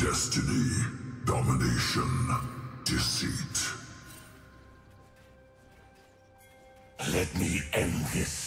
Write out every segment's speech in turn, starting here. Destiny, domination, deceit. Let me end this.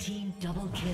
Team double kill.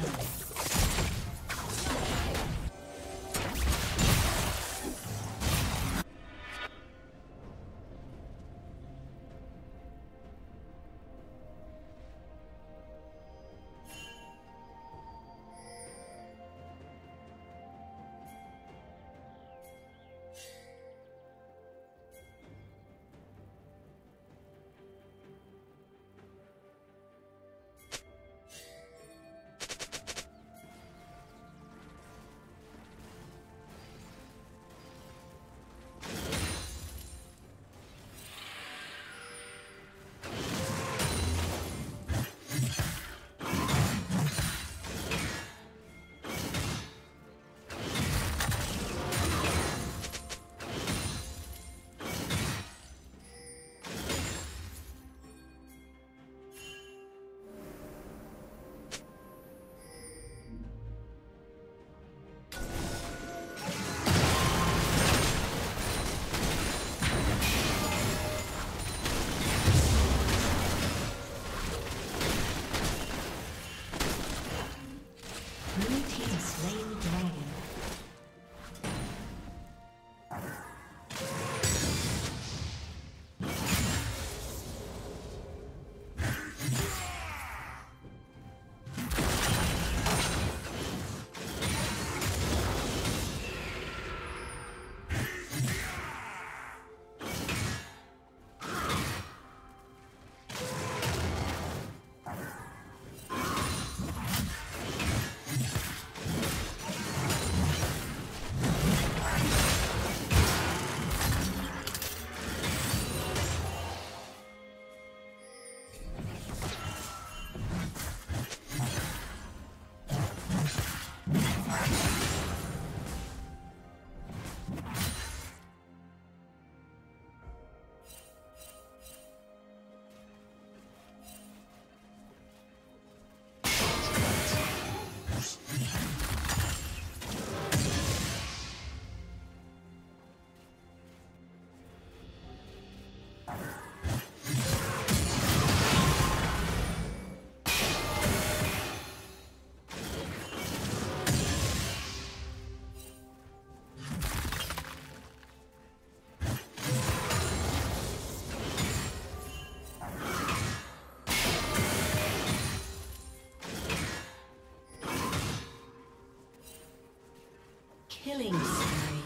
Killing spree.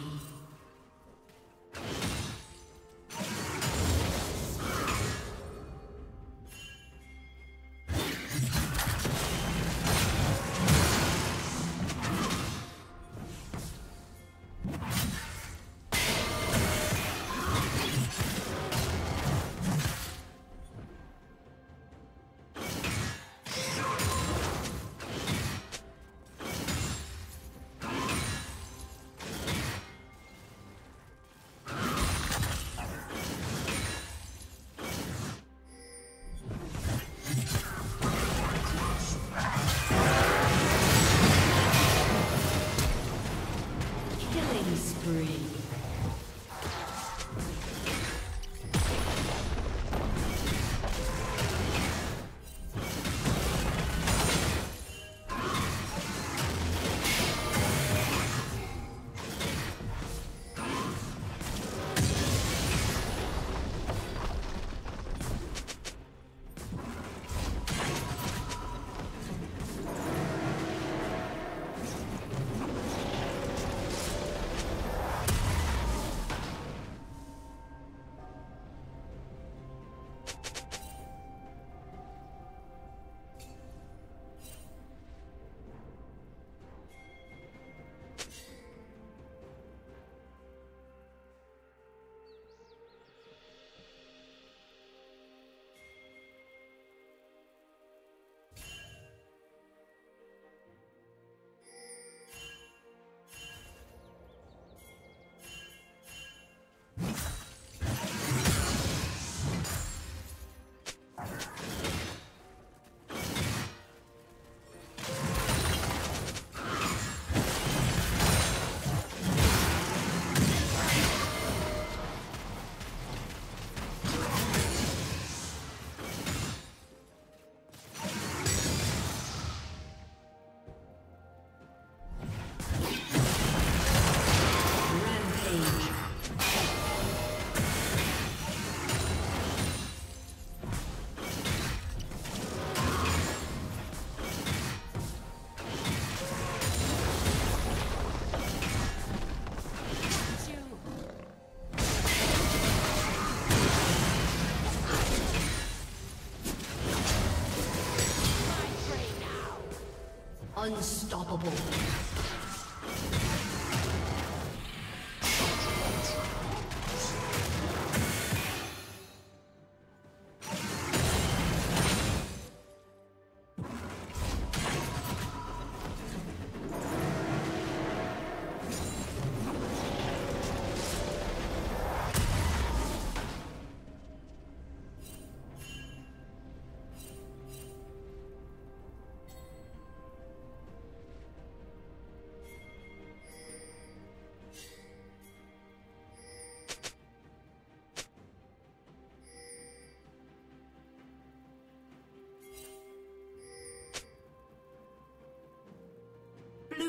Unstoppable. Blue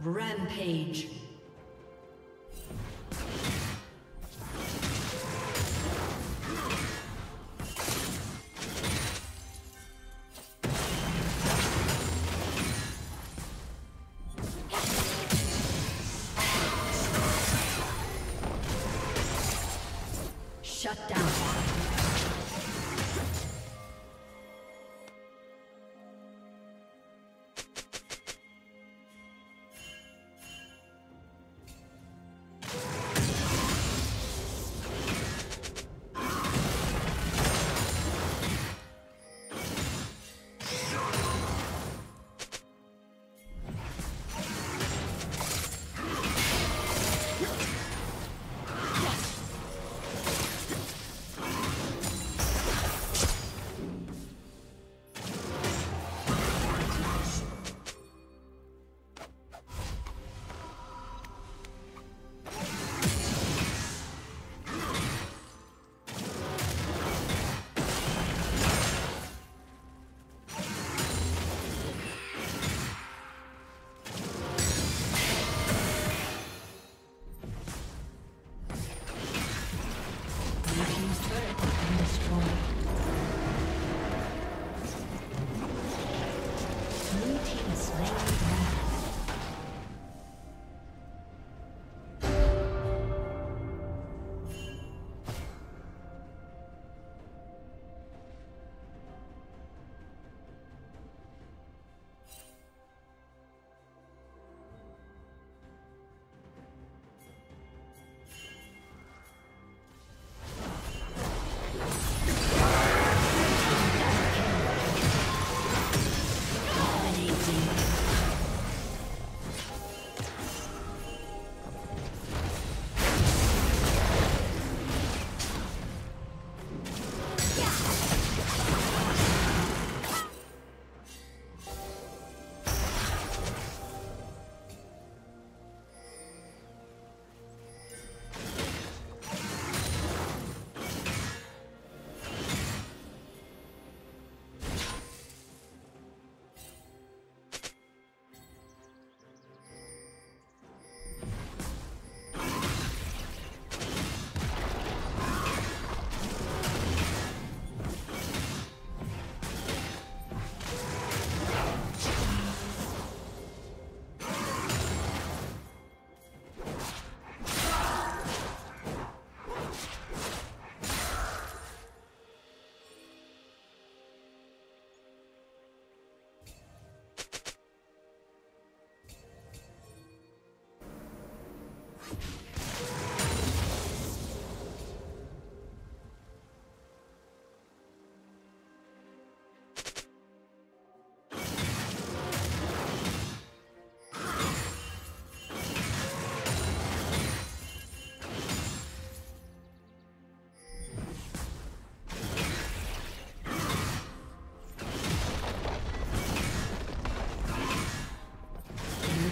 Rampage. Shut down.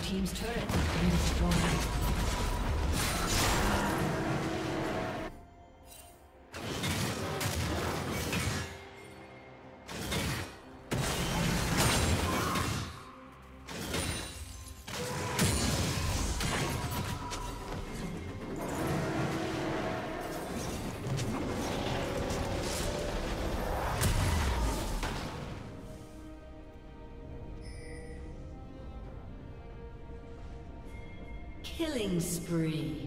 Team's turret has been destroyed. Killing spree.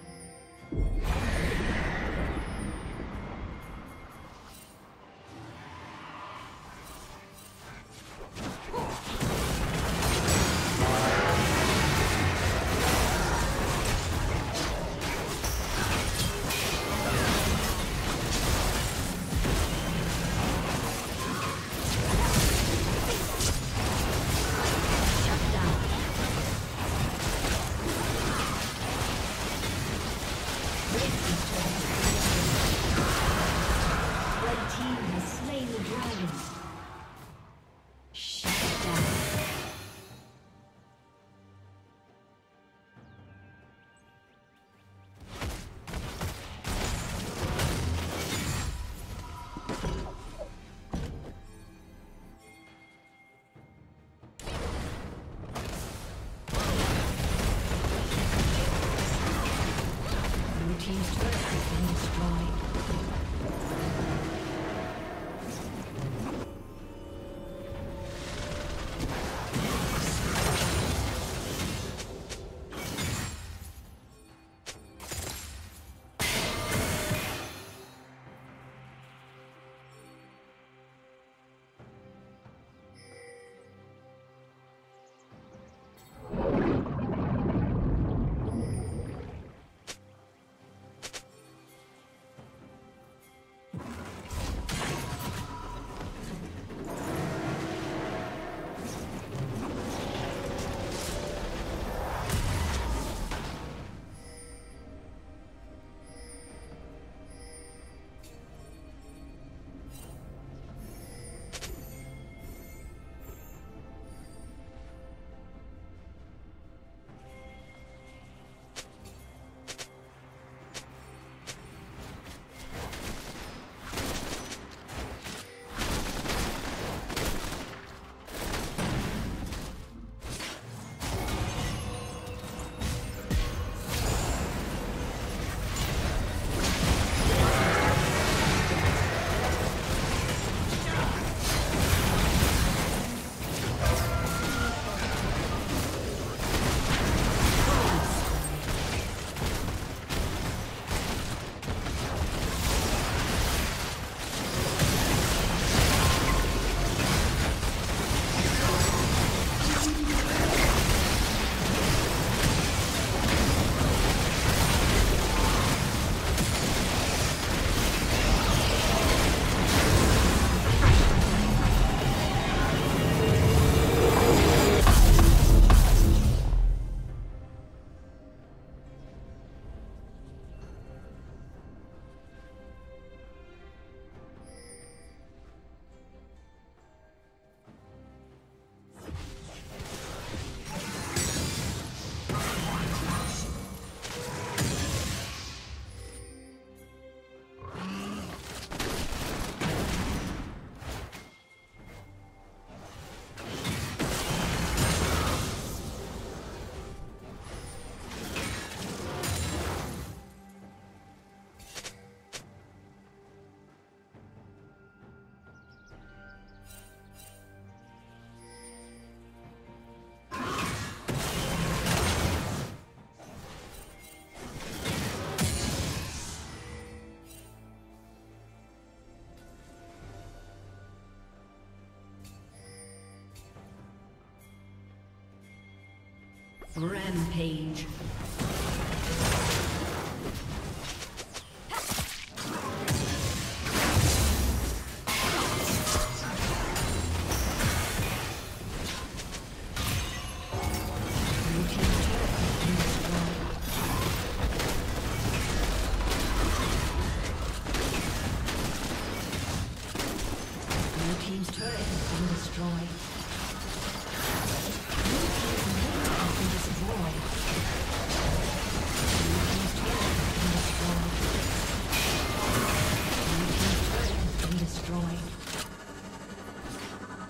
Rampage.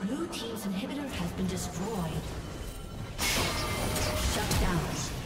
Blue team's inhibitor has been destroyed. Shut down.